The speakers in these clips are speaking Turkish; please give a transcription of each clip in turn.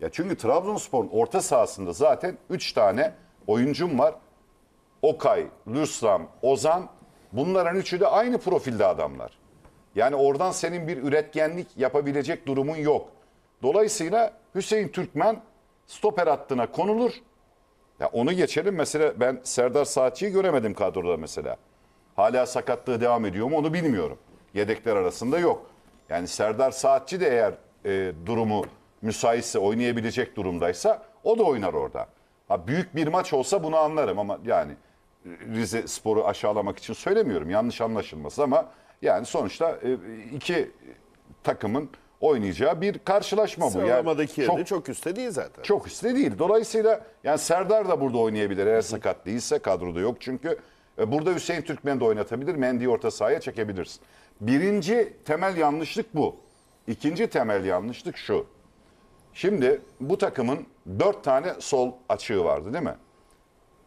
Ya çünkü Trabzonspor'un orta sahasında zaten 3 tane oyuncum var. Okay, Lüsram, Ozan, bunların üçü de aynı profilde adamlar. Yani oradan senin bir üretkenlik yapabilecek durumun yok. Dolayısıyla Hüseyin Türkmen stoper hattına konulur. Ya onu geçelim, mesela ben Serdar Saatçı'yı göremedim kadroda mesela. Hala sakatlığı devam ediyor mu onu bilmiyorum. Yedekler arasında yok. Yani Serdar Saatçı de eğer durumu müsaitse, oynayabilecek durumdaysa o da oynar orada. Ha, büyük bir maç olsa bunu anlarım ama yani Rizespor'u aşağılamak için söylemiyorum, yanlış anlaşılmasın ama yani sonuçta iki takımın oynayacağı bir karşılaşma bu. Sıralamadaki yani çok üstte değil zaten. Çok üstte değil. Dolayısıyla yani Serdar da burada oynayabilir eğer sakat değilse, kadroda yok çünkü. Burada Hüseyin Türkmen de oynatabilir. Mendy'yi orta sahaya çekebilirsin. Birinci temel yanlışlık bu. İkinci temel yanlışlık şu. Şimdi bu takımın 4 tane sol açığı vardı değil mi?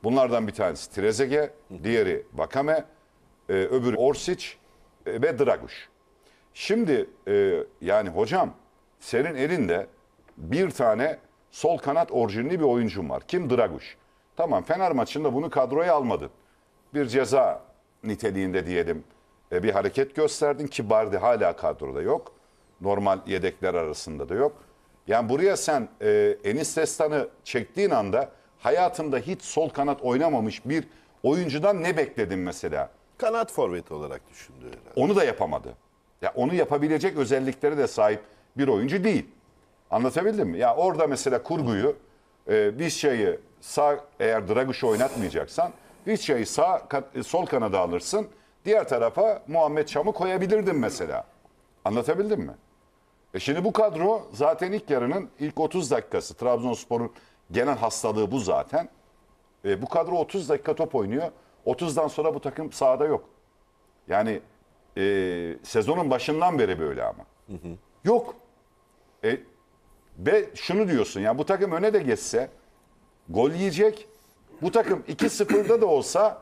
Bunlardan bir tanesi Trezeguet, diğeri Vakame, öbürü Orsic ve Draguş. Şimdi yani hocam senin elinde bir tane sol kanat orijinli bir oyuncun var. Kim? Draguş. Tamam, Fener maçında bunu kadroya almadın. Bir ceza niteliğinde diyelim bir hareket gösterdin ki Bardi hala kadroda yok. Normal yedekler arasında da yok. Yani buraya sen Enis Destan'ı çektiğin anda hayatında hiç sol kanat oynamamış bir oyuncudan ne bekledin mesela? Kanat forveti olarak düşündü herhalde. Onu da yapamadı. Ya onu yapabilecek özelliklere de sahip bir oyuncu değil. Anlatabildim mi? Ya orada mesela kurguyu Vişça'yı sağ, eğer Draguş oynatmayacaksan Vişça'yı sol kanada alırsın. Diğer tarafa Muhammed Çam'ı koyabilirdin mesela. Anlatabildim mi? Şimdi bu kadro zaten ilk yarının ilk 30 dakikası. Trabzonspor'un genel hastalığı bu zaten. Bu kadro 30 dakika top oynuyor. 30'dan sonra bu takım sahada yok. Yani sezonun başından beri böyle ama. Hı hı. Yok. Ve şunu diyorsun ya, bu takım öne de geçse gol yiyecek. Bu takım 2-0'da da olsa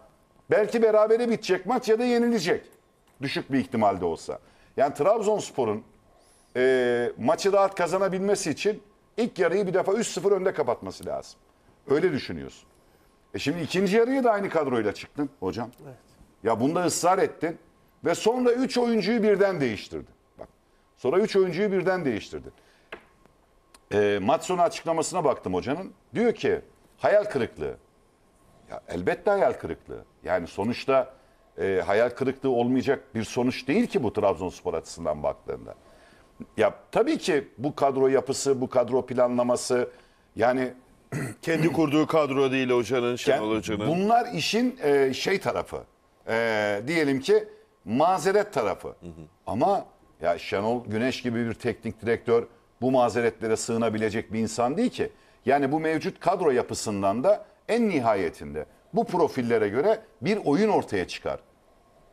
belki berabere bitecek maç ya da yenilecek. Düşük bir ihtimalde olsa. Yani Trabzonspor'un maçı rahat kazanabilmesi için ilk yarıyı bir defa 3-0 önde kapatması lazım. Öyle düşünüyorsun. Şimdi ikinci yarıya da aynı kadroyla çıktın hocam. Evet. Ya bunda ısrar ettin ve sonra 3 oyuncuyu birden değiştirdin. Bak, sonra 3 oyuncuyu birden değiştirdin. Maç sonu açıklamasına baktım hocanın. Diyor ki hayal kırıklığı. Ya elbette hayal kırıklığı. Yani sonuçta hayal kırıklığı olmayacak bir sonuç değil ki bu Trabzonspor açısından baktığında. Ya tabii ki bu kadro yapısı, bu kadro planlaması yani kendi kurduğu kadro değil hocanın, Şenol Hoca'nın. Bunlar işin şey tarafı. Diyelim ki mazeret tarafı. Hı hı. Ama ya Şenol Güneş gibi bir teknik direktör bu mazeretlere sığınabilecek bir insan değil ki. Yani bu mevcut kadro yapısından da en nihayetinde bu profillere göre bir oyun ortaya çıkar.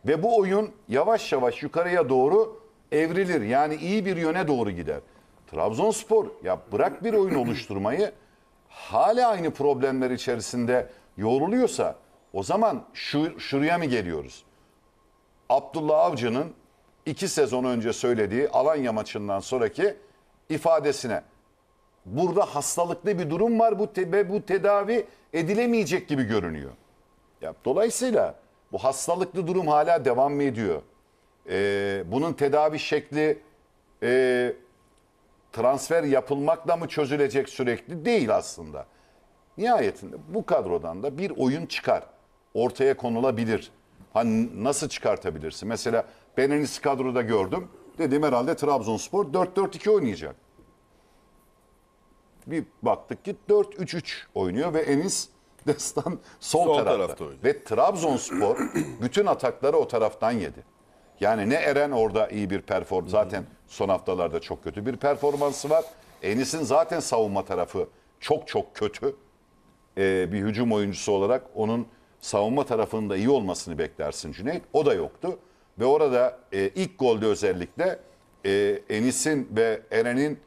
Ve bu oyun yavaş yavaş yukarıya doğru evrilir. Yani iyi bir yöne doğru gider. Trabzonspor ya bırak bir oyun oluşturmayı, hala aynı problemler içerisinde yoğruluyorsa o zaman şuraya mı geliyoruz? Abdullah Avcı'nın 2 sezon önce söylediği Alanya maçından sonraki ifadesine. Burada hastalıklı bir durum var ve bu tedavi edilemeyecek gibi görünüyor. Ya, dolayısıyla bu hastalıklı durum hala devam ediyor. Bunun tedavi şekli transfer yapılmakla mı çözülecek sürekli? Değil aslında. Nihayetinde bu kadrodan da bir oyun çıkar. Ortaya konulabilir. Hani nasıl çıkartabilirsin? Mesela ben Enis'i kadroda gördüm. Dedim herhalde Trabzonspor 4-4-2 oynayacak. Bir baktık ki 4-3-3 oynuyor ve Enis Destan sol tarafta oynuyor. Ve Trabzonspor bütün atakları o taraftan yedi. Yani ne Eren orada iyi bir performans, zaten son haftalarda çok kötü bir performansı var. Enis'in zaten savunma tarafı çok kötü. Bir hücum oyuncusu olarak onun savunma tarafında iyi olmasını beklersin Cüneyt. O da yoktu. Ve orada ilk golde özellikle Enis'in ve Eren'in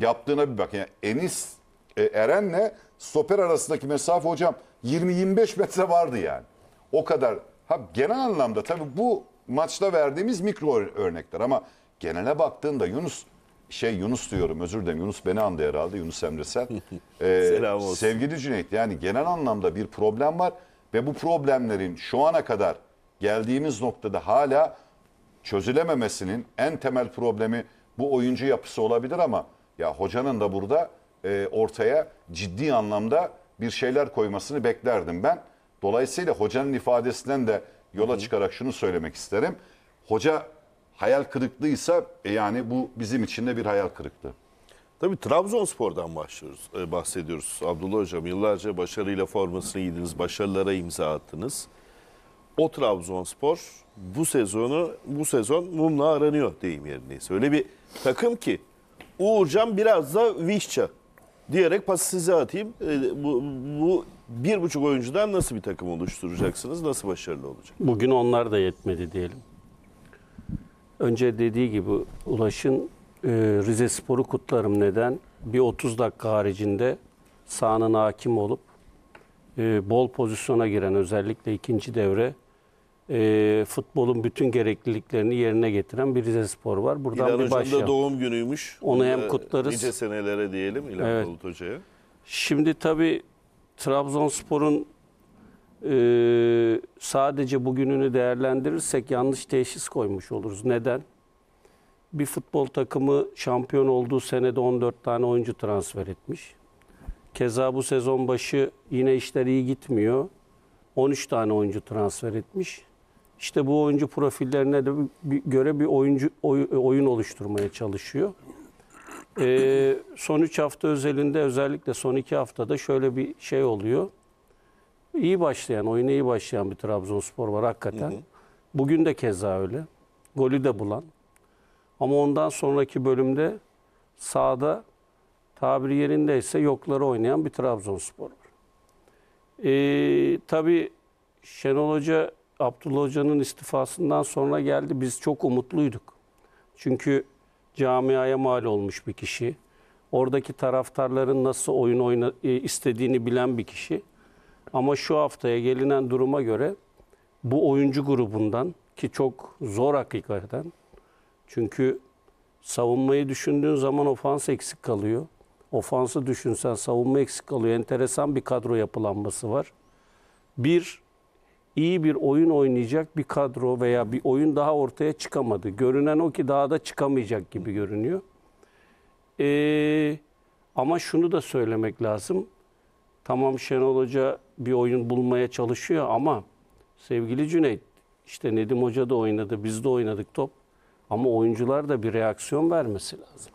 yaptığına bir bak. Yani Enis Eren'le stoper arasındaki mesafe hocam 20-25 metre vardı yani. O kadar. Ha, genel anlamda tabii bu maçta verdiğimiz mikro örnekler ama genele baktığında Yunus Yunus diyorum, özür dilerim. Yunus beni andı herhalde. Yunus Emresel. Selam olsun. Sevgili Cüneyt, yani genel anlamda bir problem var ve bu problemlerin şu ana kadar geldiğimiz noktada hala çözülememesinin en temel problemi bu oyuncu yapısı olabilir ama ya hocanın da burada ortaya ciddi anlamda bir şeyler koymasını beklerdim ben. Dolayısıyla hocanın ifadesinden de yola çıkarak şunu söylemek isterim. Hoca hayal kırıklığıysa yani bu bizim için de bir hayal kırıklığı. Tabii Trabzonspor'dan bahsediyoruz. Abdullah Hocam, yıllarca başarıyla formasını giydiniz, başarılara imza attınız. O Trabzonspor bu sezon mumla aranıyor deyim yerindeyiz. Öyle bir takım ki Uğurcan biraz da Vişça diyerek pası size atayım. Bu 1,5 oyuncudan nasıl bir takım oluşturacaksınız? Nasıl başarılı olacak? Bugün onlar da yetmedi diyelim. Önce dediği gibi Ulaş'ın Rizespor'u kutlarım. Neden? Bir 30 dakika haricinde sahanın hakim olup bol pozisyona giren, özellikle ikinci devre futbolun bütün gerekliliklerini yerine getiren bir Rizespor var. Buradan İlhan bir başlayalım. Da doğum günüymüş. Onu hem kutlarız. Nice senelere diyelim İlhan Bulut Hoca'ya. Şimdi tabii Trabzonspor'un sadece bugününü değerlendirirsek yanlış teşhis koymuş oluruz. Neden? Bir futbol takımı şampiyon olduğu senede 14 tane oyuncu transfer etmiş. Keza bu sezon başı yine işler iyi gitmiyor. 13 tane oyuncu transfer etmiş. İşte bu oyuncu profillerine de göre bir oyun oluşturmaya çalışıyor. Son 3 hafta özelinde, özellikle son 2 haftada şöyle bir şey oluyor. Oyuna iyi başlayan bir Trabzonspor var hakikaten. Bugün de keza öyle. Golü de bulan. Ama ondan sonraki bölümde sahada tabiri yerindeyse yokları oynayan bir Trabzonspor var. Tabii Şenol Hoca, Abdullah Hoca'nın istifasından sonra geldi. Biz çok umutluyduk. Çünkü camiaya mal olmuş bir kişi. Oradaki taraftarların nasıl oyun istediğini bilen bir kişi. Ama şu haftaya gelinen duruma göre bu oyuncu grubundan, ki çok zor hakikaten. Çünkü savunmayı düşündüğün zaman ofans eksik kalıyor. Ofansı düşünsen savunma eksik kalıyor. Enteresan bir kadro yapılanması var. İyi bir oyun oynayacak bir kadro veya bir oyun daha ortaya çıkamadı. Görünen o ki daha da çıkamayacak gibi görünüyor. Ama şunu da söylemek lazım. Tamam, Şenol Hoca bir oyun bulmaya çalışıyor ama sevgili Cüneyt, işte Nedim Hoca da oynadı, biz de oynadık top. Ama oyuncular da bir reaksiyon vermesi lazım.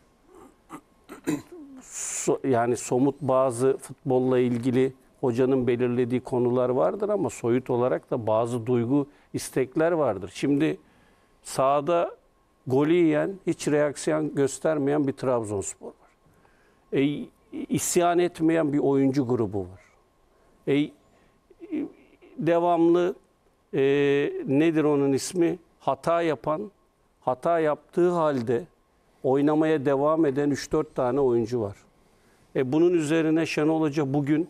Yani somut bazı futbolla ilgili hocanın belirlediği konular vardır ama soyut olarak da bazı duygu, istekler vardır. Şimdi sahada golü yiyen, hiç reaksiyon göstermeyen bir Trabzonspor var. İsyan etmeyen bir oyuncu grubu var. Devamlı nedir onun ismi? Hata yapan, hata yaptığı halde oynamaya devam eden 3-4 tane oyuncu var. Bunun üzerine Şenol Hoca bugün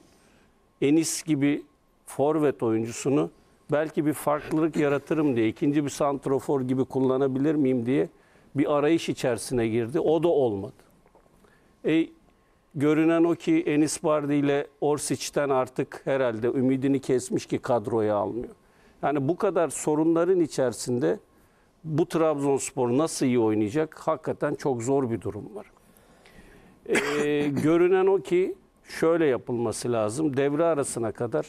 Enis gibi forvet oyuncusunu belki bir farklılık yaratırım diye, ikinci bir santrofor gibi kullanabilir miyim diye bir arayış içerisine girdi. O da olmadı. Görünen o ki Enis Bardi ile Orsic'ten artık herhalde ümidini kesmiş ki kadroya almıyor. Yani bu kadar sorunların içerisinde bu Trabzonspor nasıl iyi oynayacak? Hakikaten çok zor bir durum var. Görünen o ki şöyle yapılması lazım. Devre arasına kadar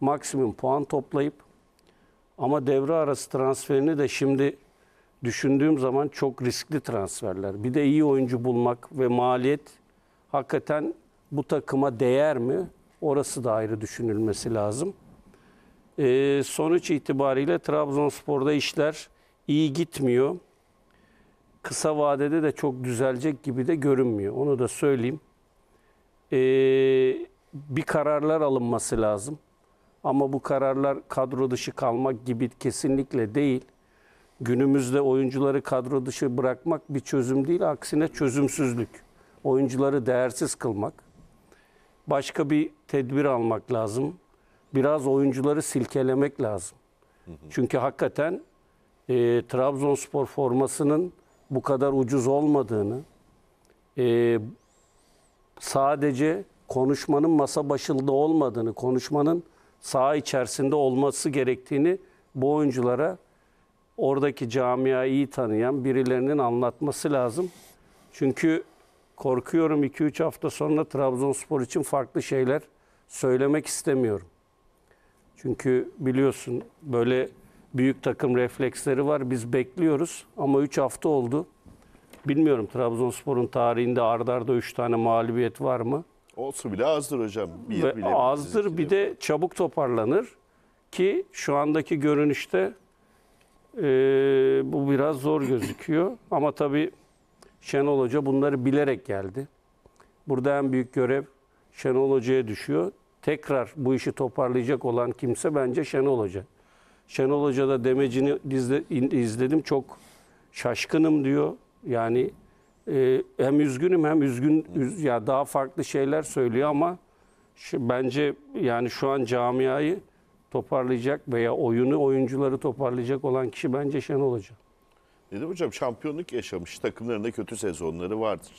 maksimum puan toplayıp, ama devre arası transferini de şimdi düşündüğüm zaman çok riskli transferler. Bir de iyi oyuncu bulmak ve maliyet hakikaten bu takıma değer mi? Orası da ayrı düşünülmesi lazım. Sonuç itibariyle Trabzonspor'da işler iyi gitmiyor. Kısa vadede de çok düzelecek gibi de görünmüyor. Onu da söyleyeyim. Bir kararlar alınması lazım. Ama bu kararlar kadro dışı kalmak gibi kesinlikle değil. Günümüzde oyuncuları kadro dışı bırakmak bir çözüm değil. Aksine çözümsüzlük. Oyuncuları değersiz kılmak. Başka bir tedbir almak lazım. Biraz oyuncuları silkelemek lazım. Çünkü hakikaten Trabzonspor formasının bu kadar ucuz olmadığını, sadece konuşmanın masa başında olmadığını, konuşmanın saha içerisinde olması gerektiğini bu oyunculara oradaki camiayı iyi tanıyan birilerinin anlatması lazım. Çünkü korkuyorum 2-3 hafta sonra Trabzonspor için farklı şeyler söylemek istemiyorum. Çünkü biliyorsun böyle büyük takım refleksleri var. Biz bekliyoruz ama 3 hafta oldu. Bilmiyorum Trabzonspor'un tarihinde ardarda 3 tane mağlubiyet var mı? Olsun bile azdır hocam. Bir azdır, bir de çabuk toparlanır ki şu andaki görünüşte bu biraz zor gözüküyor. Ama tabii Şenol Hoca bunları bilerek geldi. Burada en büyük görev Şenol Hoca'ya düşüyor. Tekrar bu işi toparlayacak olan kimse bence Şenol Hoca. Şenol Hoca da demecini izledim. Çok şaşkınım diyor. Yani hem üzgünüm hem ya daha farklı şeyler söylüyor ama bence yani şu an camiayı toparlayacak veya oyuncuları toparlayacak olan kişi bence Şenol Hoca. Dedim hocam, şampiyonluk yaşamış takımlarında kötü sezonları vardır.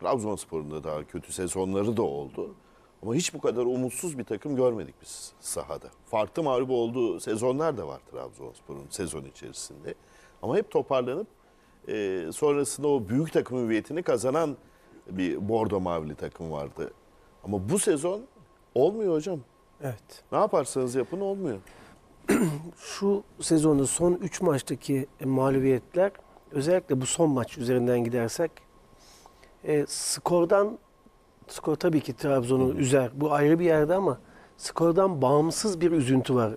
Trabzonspor'un da daha kötü sezonları da oldu. Ama hiç bu kadar umutsuz bir takım görmedik biz sahada. Farklı mağlup olduğu sezonlar da var Trabzonspor'un sezon içerisinde. Ama hep toparlanıp sonrasında o büyük takım hüviyetini kazanan bir bordo mavili takım vardı. Ama bu sezon olmuyor hocam. Evet. Ne yaparsanız yapın olmuyor. Şu sezonun son 3 maçtaki mağlubiyetler, özellikle bu son maç üzerinden gidersek, skor tabii ki Trabzon'u üzer. Bu ayrı bir yerde ama skordan bağımsız bir üzüntü var